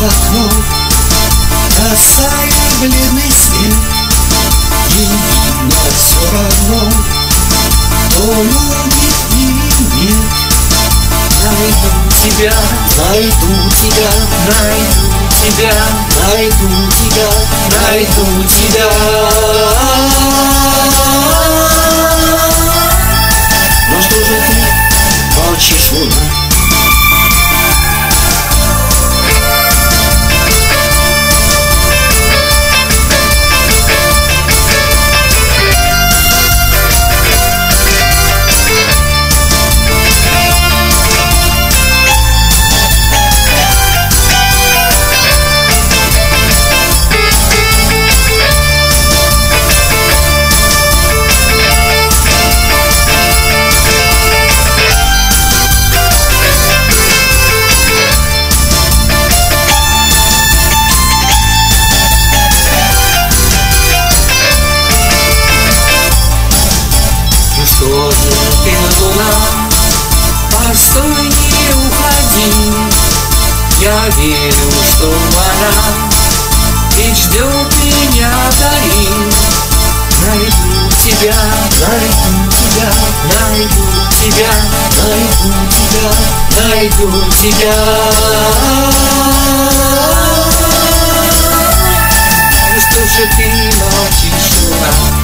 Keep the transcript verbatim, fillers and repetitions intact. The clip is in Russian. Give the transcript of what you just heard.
за окном касает бледный свет, и видно все равно, то любит или нет. Найду тебя, найду тебя, найду тебя, найду тебя, найду тебя. Но что же ты молчишь, луна? Что же ты, луна, постой, не уходи. Я верю, что она ведь ждет меня вдали. Найду тебя, найду тебя, найду тебя, найду тебя, найду тебя. Ну что же ты молчишь, луна?